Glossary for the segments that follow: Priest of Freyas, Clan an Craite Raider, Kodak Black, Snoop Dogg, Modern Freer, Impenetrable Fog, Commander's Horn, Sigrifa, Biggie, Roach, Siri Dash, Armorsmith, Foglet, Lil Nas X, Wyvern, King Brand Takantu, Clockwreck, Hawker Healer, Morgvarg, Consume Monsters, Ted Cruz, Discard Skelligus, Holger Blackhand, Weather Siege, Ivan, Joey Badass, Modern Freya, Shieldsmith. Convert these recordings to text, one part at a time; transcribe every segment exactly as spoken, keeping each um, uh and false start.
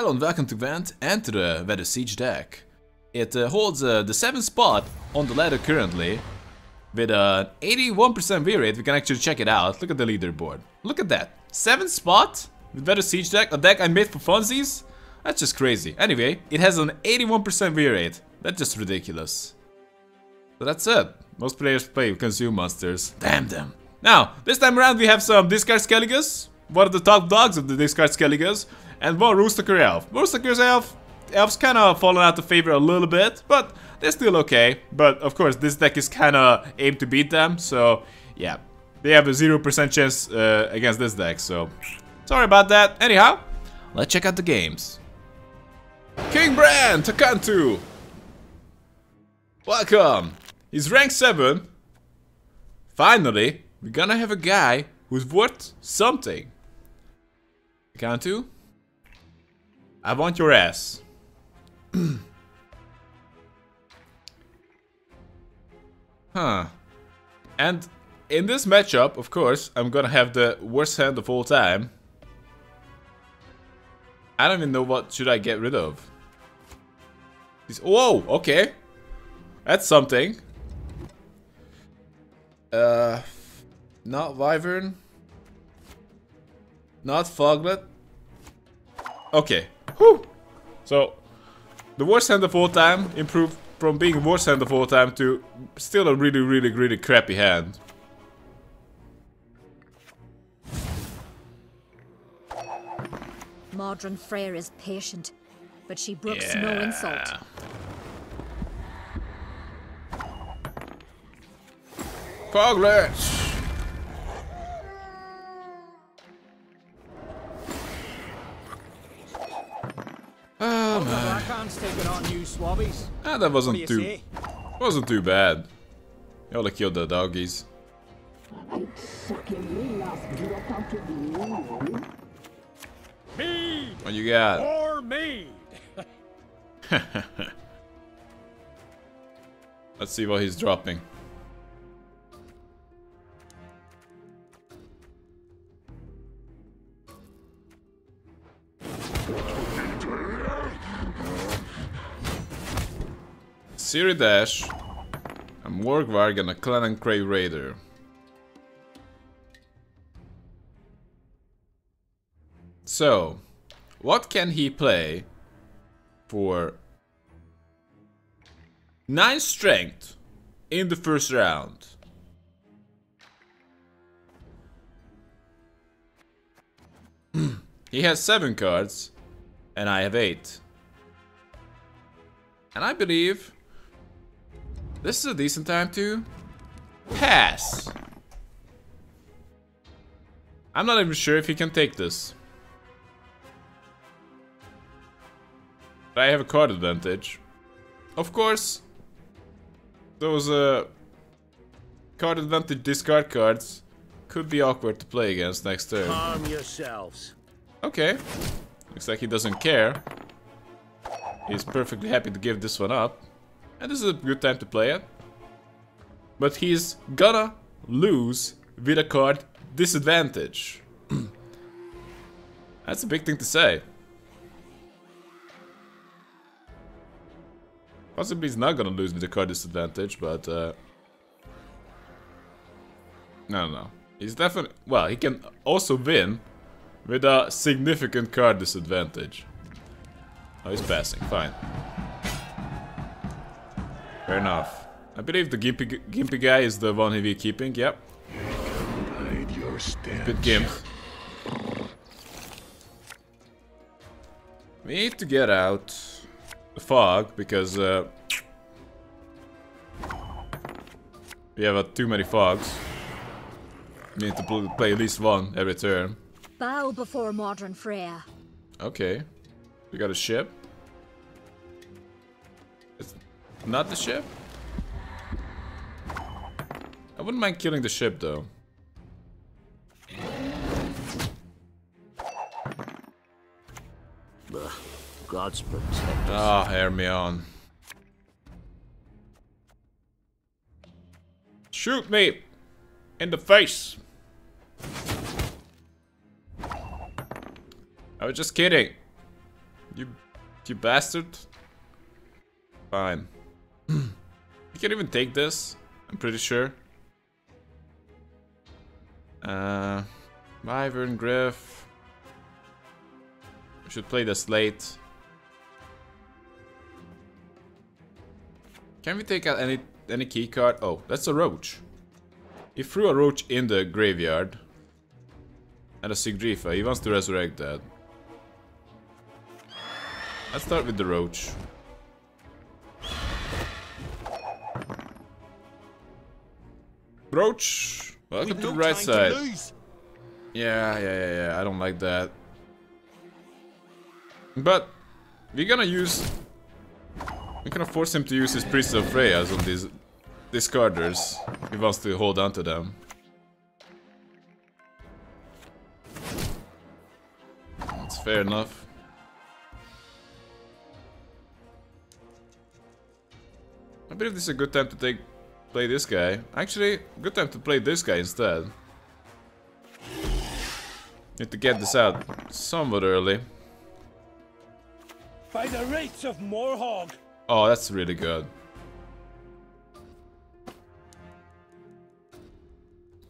Hello and welcome to Gwent and to the Weather Siege deck. It uh, holds uh, the seventh spot on the ladder currently. With an eighty-one percent win rate, we can actually check it out. Look at the leaderboard. Look at that. seventh spot with Weather Siege deck, a deck I made for funsies. That's just crazy. Anyway, it has an eighty-one percent win rate. That's just ridiculous. So that's it. Most players play Consume Monsters. Damn them. Now, this time around we have some Discard Skelligus. One of the top dogs of the Discard Skelligus. And one Rooster Cury Elf. Rooster Cury Elf, Elf's kind of fallen out of favor a little bit, but they're still okay. But of course, this deck is kind of aimed to beat them, so yeah. They have a zero percent chance uh, against this deck, so sorry about that. Anyhow, let's check out the games. King Brand Takantu. Welcome. He's ranked seven. Finally, we're gonna have a guy who's worth something. Takantu? I want your ass. Huh. And in this matchup, of course, I'm gonna have the worst hand of all time. I don't even know what should I get rid of. Whoa, okay. That's something. Uh, not Wyvern. Not Foglet. Okay. Whew. So, the worst hand of all time improved from being worst hand of all time to still a really, really, really crappy hand. Modern Freer is patient, but she brooks yeah. no insult. Foglet! Ah, that wasn't too wasn't too bad. You only killed the doggies. Me. What you got? Or me. Let's see what he's dropping. Siri Dash, and Morgvarg and a Clan an Craite Raider. So, what can he play for nine strength in the first round? He has seven cards, and I have eight. And I believe this is a decent time to pass. I'm not even sure if he can take this. But I have a card advantage. Of course, those uh, card advantage discard cards could be awkward to play against next turn. Calm yourselves. Okay. Looks like he doesn't care. He's perfectly happy to give this one up. And this is a good time to play it. But he's gonna lose with a card disadvantage. That's a big thing to say. Possibly he's not gonna lose with a card disadvantage, but uh... no, no, no. He's definitely... well, he can also win with a significant card disadvantage. Oh, he's passing, fine. Fair enough. I believe the gimpy, gimpy guy is the one he's keeping, yep. Good gimp. We need to get out the fog, because uh, we have uh, too many fogs. We need to play at least one every turn. Bow before Modern Freya. Okay. We got a ship. Not the ship? I wouldn't mind killing the ship though. Ugh, God's protect. Ah, oh, Hermione. Shoot me in the face. I was just kidding. You, you bastard. Fine. We can't even take this, I'm pretty sure. Uh, Wyvern, Griff. We should play this late. Can we take out any any key card? Oh, that's a Roach. He threw a Roach in the graveyard. And a Sigrifa. He wants to resurrect that. Let's start with the Roach. Roach, welcome to the right side. Yeah, yeah, yeah, yeah. I don't like that. But we're gonna use. We're gonna force him to use his Priest of Freyas on these discarders. He wants to hold on to them. That's fair enough. I believe this is a good time to take play this guy. Actually, good time to play this guy instead. Need to get this out somewhat early. By the rates of Morgvarg. Oh, that's really good.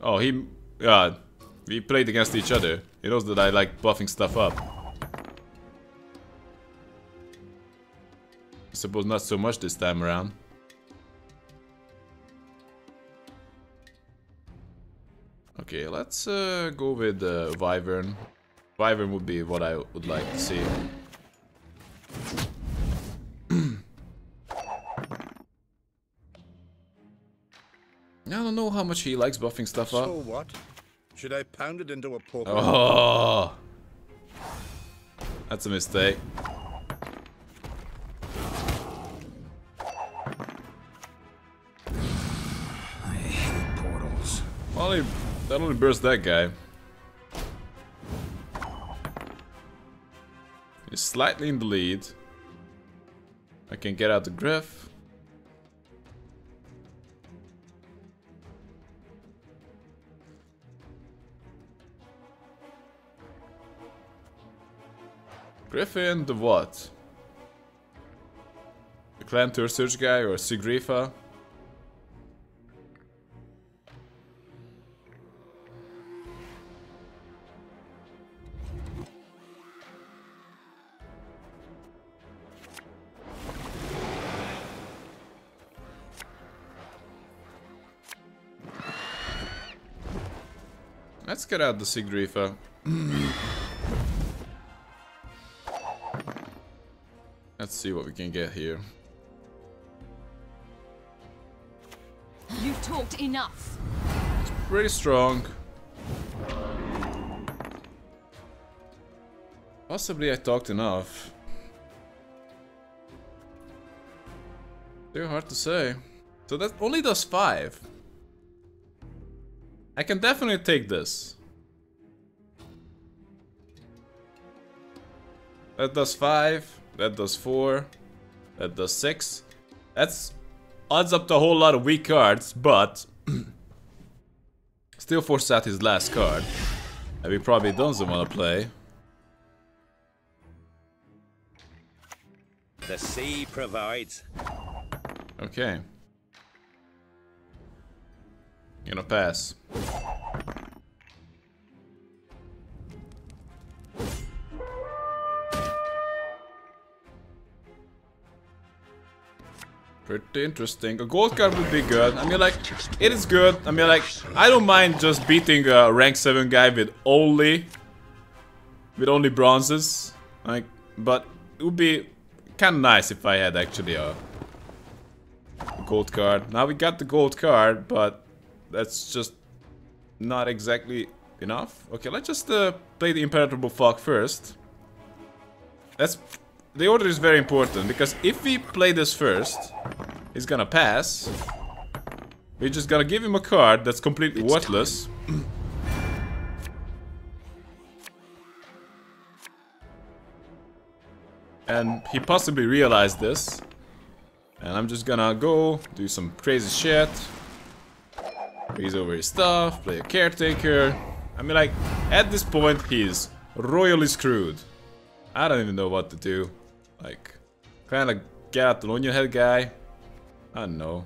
Oh, he... God. We played against each other. He knows that I like buffing stuff up. I suppose not so much this time around. Okay, let's uh, go with uh, Wyvern. Wyvern would be what I would like to see. I don't know how much he likes buffing stuff up. So what? Should I pound it into a pork? Oh, that's a mistake. I hate portals. Well, he, that only burst that guy. He's slightly in the lead. I can get out the Griff. Griffin, the what? The Clan Search guy or Sigrifa? Let's get out the Sigrifa. Let's see what we can get here. You've talked enough. It's pretty strong. Possibly I talked enough. Too hard to say. So that only does five. I can definitely take this. That does five. That does four. That does six. That's odds up to a whole lot of weak cards, but still forces out his last card. And we probably don't want to play. The sea provides. Okay. Gonna pass. Pretty interesting. A gold card would be good. I mean, like, it is good. I mean, like, I don't mind just beating a rank seven guy with only with only bronzes. Like, but it would be kind of nice if I had actually a, a gold card. Now we got the gold card, but that's just not exactly enough. Okay, let's just uh, play the Impenetrable Fog first. That's... The order is very important, because if we play this first, he's gonna pass. We're just gonna give him a card that's completely it's worthless. And he possibly realized this. And I'm just gonna go do some crazy shit. Freeze over his stuff, play a caretaker. I mean, like, at this point, he's royally screwed. I don't even know what to do. Like, kind of get out the Lonian Head guy. I don't know.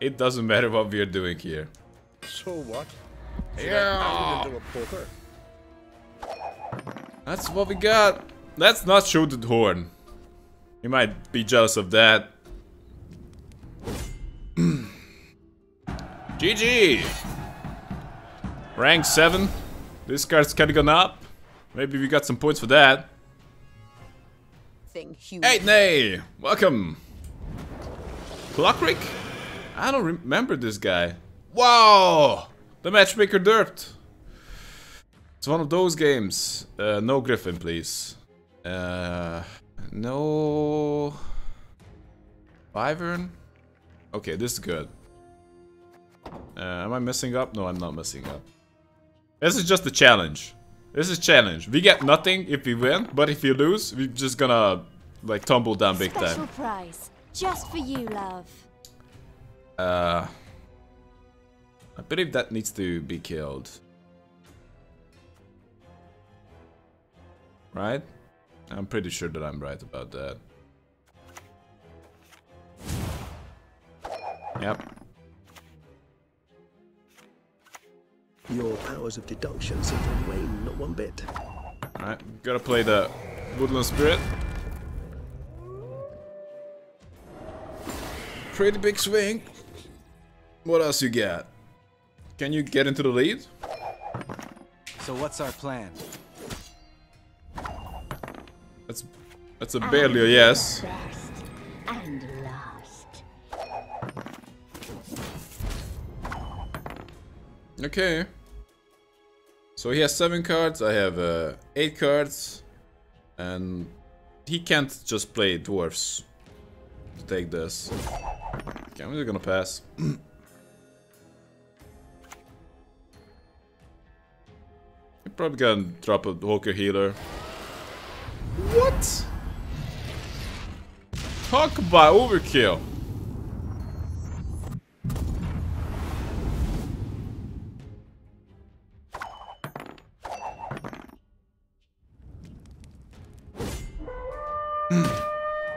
It doesn't matter what we are doing here. So what? Yeah. Like, that's what we got. Let's not shoot the horn. You might be jealous of that. G G. Rank seven. This card's kinda gone up. Maybe we got some points for that. Thing huge. Hey, nay! Welcome. Clockwreck? I don't remember this guy. Wow! The matchmaker dirt. It's one of those games. Uh, no Griffin, please. Uh, no... Wyvern? Okay, this is good. Uh, am I messing up? No, I'm not messing up. This is just a challenge. This is challenge. We get nothing if we win, but if you lose, we're just gonna, like, tumble down big time. Special prize, just for you, love. Uh... I believe that needs to be killed. Right? I'm pretty sure that I'm right about that. Yep. Your powers of deduction seem to wane not one bit. Alright, gotta play the Woodland Spirit. Pretty big swing. What else you got? Can you get into the lead? So what's our plan? That's that's a barely a yes. First and last. Okay. So he has seven cards. I have uh, eight cards, and he can't just play dwarves to take this. Okay, I'm just gonna pass. He probably gonna drop a Hawker Healer. What? Talk about overkill.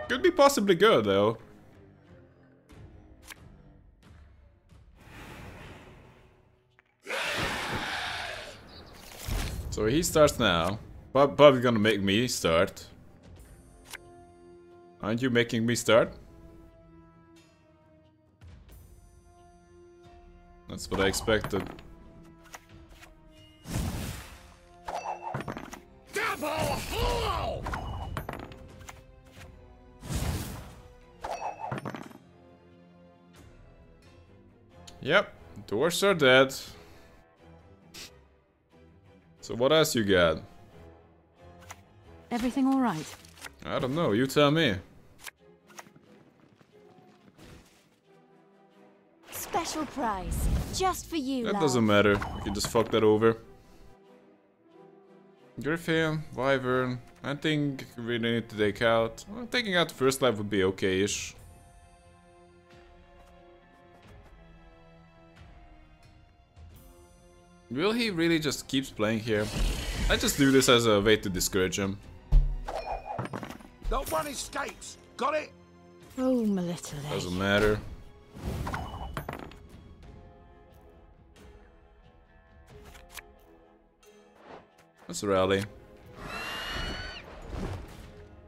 Could be possibly good though. So he starts now. Bob, Bob's gonna make me start. Aren't you making me start? That's what I expected. Double hole! Yep, doors are dead. So what else you got? Everything all right? I don't know. You tell me. Special prize, just for you. That love. Doesn't matter. We can just fuck that over. Griffin, Wyvern. I think we need to take out. Well, taking out the first life would be okay-ish. Will he really just keeps playing here? I just do this as a way to discourage him. Not one escapes. Got it? Roam a little. Doesn't matter. That's a rally.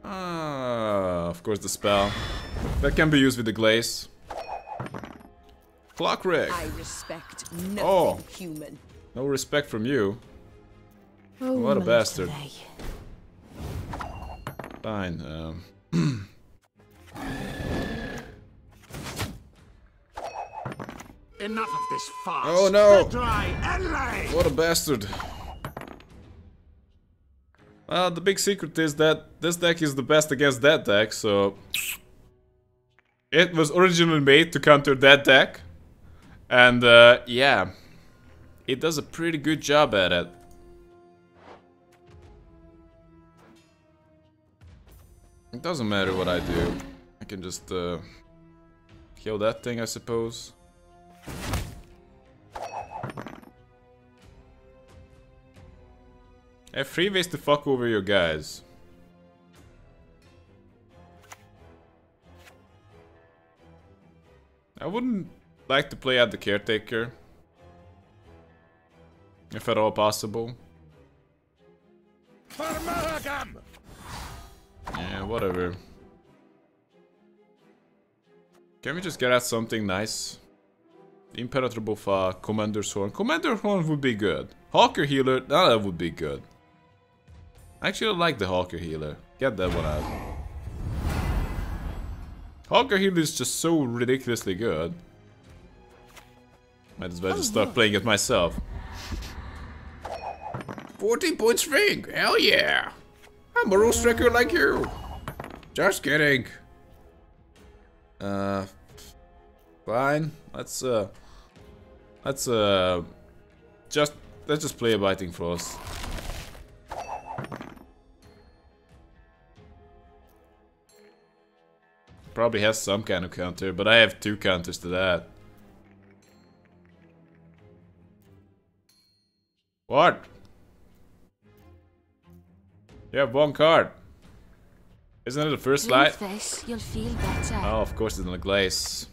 Ah, of course the spell. That can be used with the glaze. Clockwreck. I respect nothing oh. human. No respect from you. Roam what a bastard. Away. Fine, um... Enough of this farce. Oh no! What a bastard. Well, the big secret is that this deck is the best against that deck, so... It was originally made to counter that deck. And, uh, yeah. It does a pretty good job at it. It doesn't matter what I do. I can just uh, kill that thing, I suppose. I have three ways to fuck over you guys. I wouldn't like to play out the caretaker, if at all possible. Yeah, whatever. Can we just get out something nice? Impenetrable Fog, Commander's Horn. Commander's Horn would be good. Hawker Healer, no, that would be good. I actually like the Hawker Healer. Get that one out. Hawker Healer is just so ridiculously good. Might as well just start playing it myself. fourteen points ring, hell yeah! I'm a rules tracker like you! Just kidding. Uh... Fine, let's uh... Let's uh... Just... Let's just play a Biting Frost. Probably has some kind of counter, but I have two counters to that. What? You have one card. Isn't it the first slide? This, you'll feel better. Oh, of course it's in the glaze.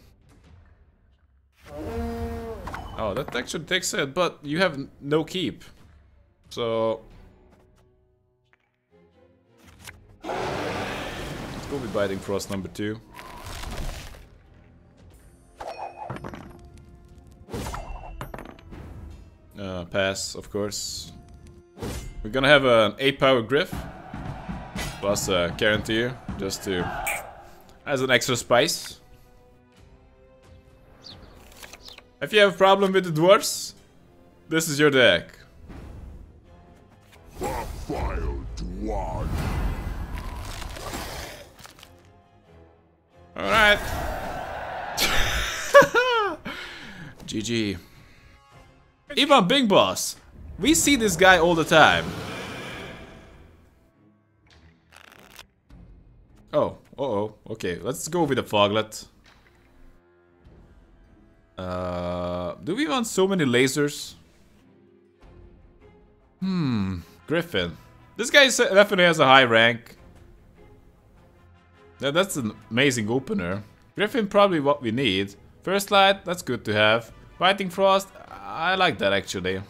Oh, that actually takes it, but you have no keep. So... Let's go with Biting Frost number two. Uh, pass, of course. We're gonna have an eight power Griff. Plus a uh, guarantee, just to... as an extra spice. If you have a problem with the dwarves, this is your deck. Alright. G G. Ivan Big Boss. We see this guy all the time. Oh, uh oh, okay, let's go with the Foglet. Uh, do we want so many lasers? Hmm, Griffin. This guy definitely has a high rank. Yeah, that's an amazing opener. Griffin probably what we need. First Light, that's good to have. Biting Frost, I like that actually.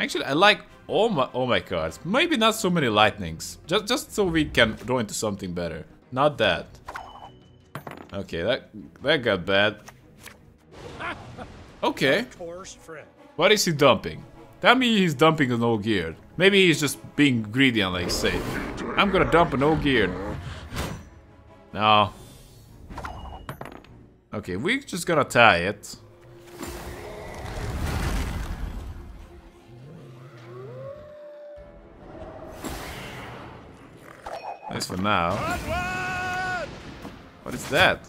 Actually, I like all my all my cards. Maybe not so many lightnings. Just just so we can draw into something better. Not that. Okay, that that got bad. Okay. What is he dumping? Tell me he's dumping an old gear. Maybe he's just being greedy and like say, I'm gonna dump an old gear. No. Okay, we're just gonna tie it. Nice for now. What is that?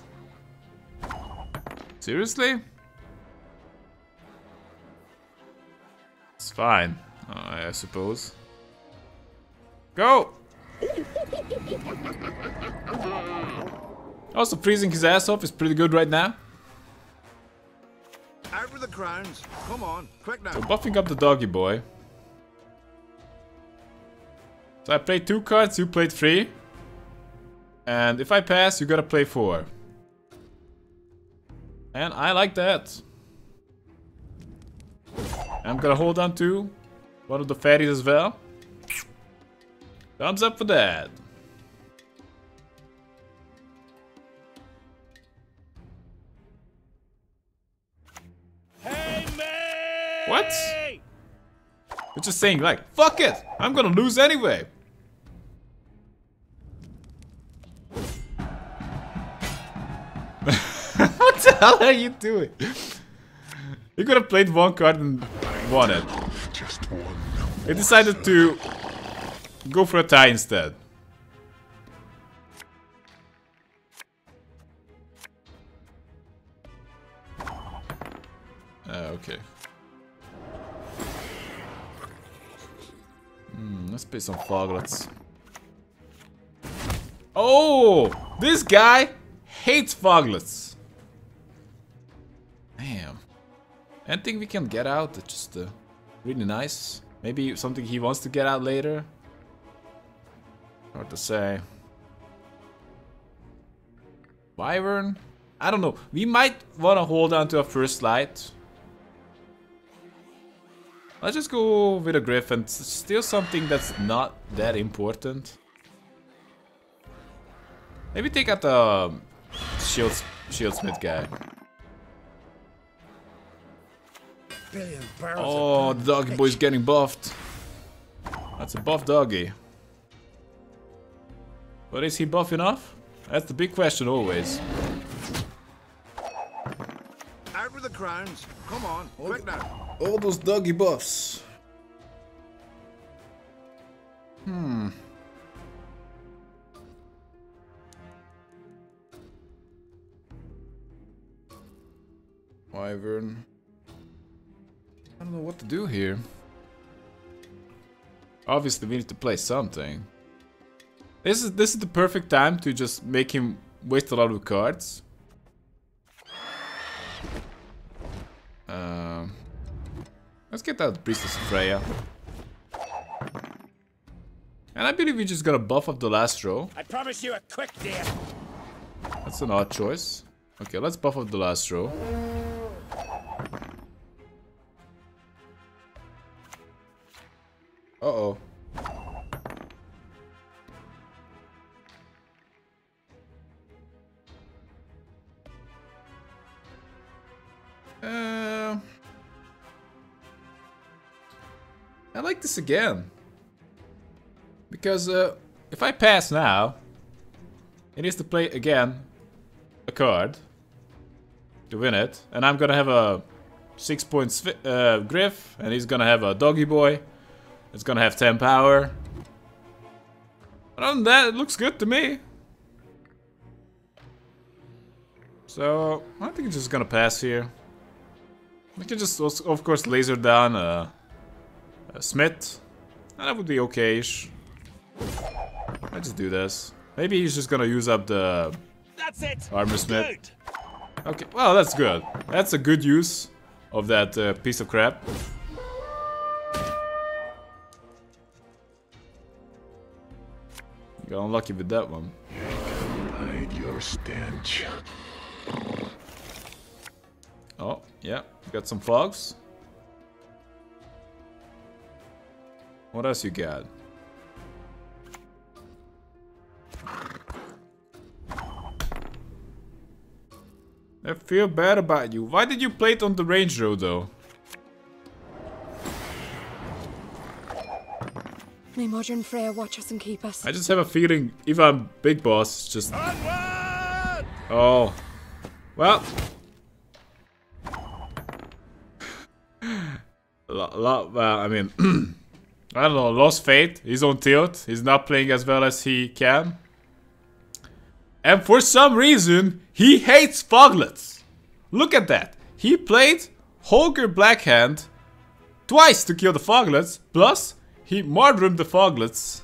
Seriously? It's fine, uh, I suppose. Go! Also, freezing his ass off is pretty good right now. Out with the crowns. Come on, quick now. So buffing up the doggy boy. So I played two cards, you played three. And if I pass, you gotta play four. And I like that. I'm gonna hold on to one of the fatties as well. Thumbs up for that. Hey, mate! What? We're just saying like, fuck it! I'm gonna lose anyway! What the hell are you doing? You could have played one card and won it. He decided to go for a tie instead. Uh, okay. Hmm, let's play some Foglets. Oh! This guy hates Foglets! Damn. Anything we can get out that's just uh, really nice. Maybe something he wants to get out later? Hard to say. Wyvern? I don't know. We might want to hold on to our first light. Let's just go with a Griffin. Steal something that's not that important. Maybe take out the Shields Shieldsmith guy. Oh, the doggy boy's getting buffed. That's a buff doggy. But is he buff enough? That's the big question always. Out with the crowns. Come on, quick now. All those doggy buffs. Hmm. Wyvern. I don't know what to do here. Obviously we need to play something. This is this is the perfect time to just make him waste a lot of cards. Uh, let's get out the Priest of Freyas. And I believe we're just gonna buff up the last row. I promise you a quick deal. That's an odd choice. Okay, let's buff up the last row. Uh-oh. Uh, I like this again. Because uh, if I pass now, it needs to play again a card to win it. And I'm gonna have a six point uh, Griff, and he's gonna have a Doggy Boy. It's gonna have ten power. But other than that, it looks good to me. So, I think it's just gonna pass here. We can just, of course, laser down a, a Smith. And that would be okay-ish. I just do this. Maybe he's just gonna use up the that's it. Armorsmith. Okay, well, that's good. That's a good use of that uh, piece of crap. Got unlucky with that one. Hide your stench. Oh, yeah. Got some fogs. What else you got? I feel bad about you. Why did you play it on the range row, though? May Modern Freer watch us and keep us. I just have a feeling if I'm big boss, just onward! Oh, well, lot. Well, I mean, I don't know. Lost Fate. He's on tilt. He's not playing as well as he can, and for some reason, he hates Foglets. Look at that. He played Holger Blackhand twice to kill the Foglets. Plus. He mardrummed the Foglets.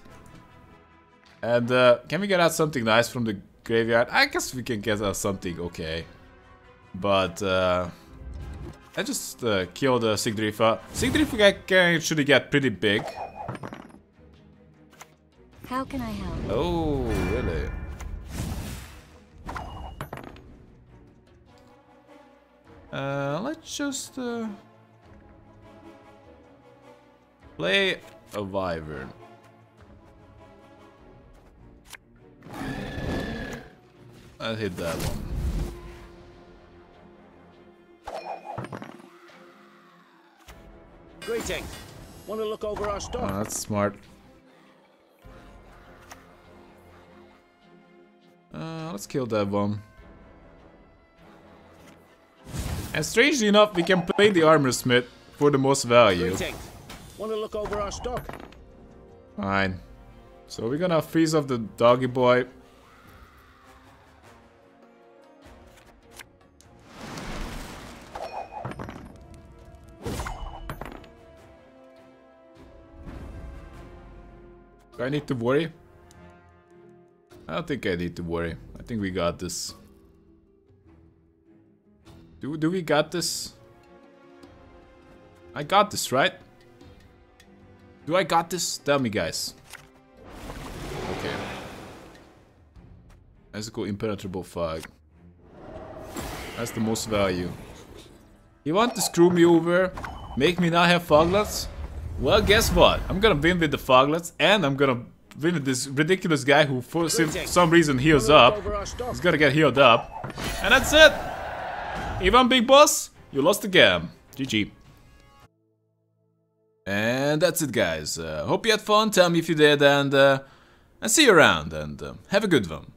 And uh, can we get out something nice from the graveyard? I guess we can get out something okay. But uh, I just uh, killed uh, Sigrifa. Sigrifa guy can actually get pretty big. How can I help? Oh, really? Uh, let's just uh, play a Wyvern. I'll hit that one. Greetings. Want to look over our stock? Oh, that's smart. Uh, let's kill that one. And strangely enough, we can play the Armorsmith for the most value. Greetings. Want to look over our stock? Fine. So we're gonna freeze off the doggy boy. Do I need to worry? I don't think I need to worry. I think we got this. Do do we got this? I got this, right? Do I got this? Tell me, guys. Okay. Let's go Impenetrable Fog. That's the most value. You want to screw me over? Make me not have Foglets? Well, guess what? I'm gonna win with the Foglets, and I'm gonna win with this ridiculous guy who, for some reason, heals up. He's gonna get healed up. And that's it! Ivan, big boss, you lost the game. G G. And that's it, guys. Uh, hope you had fun. Tell me if you did, and uh, and see you around, and uh, have a good one.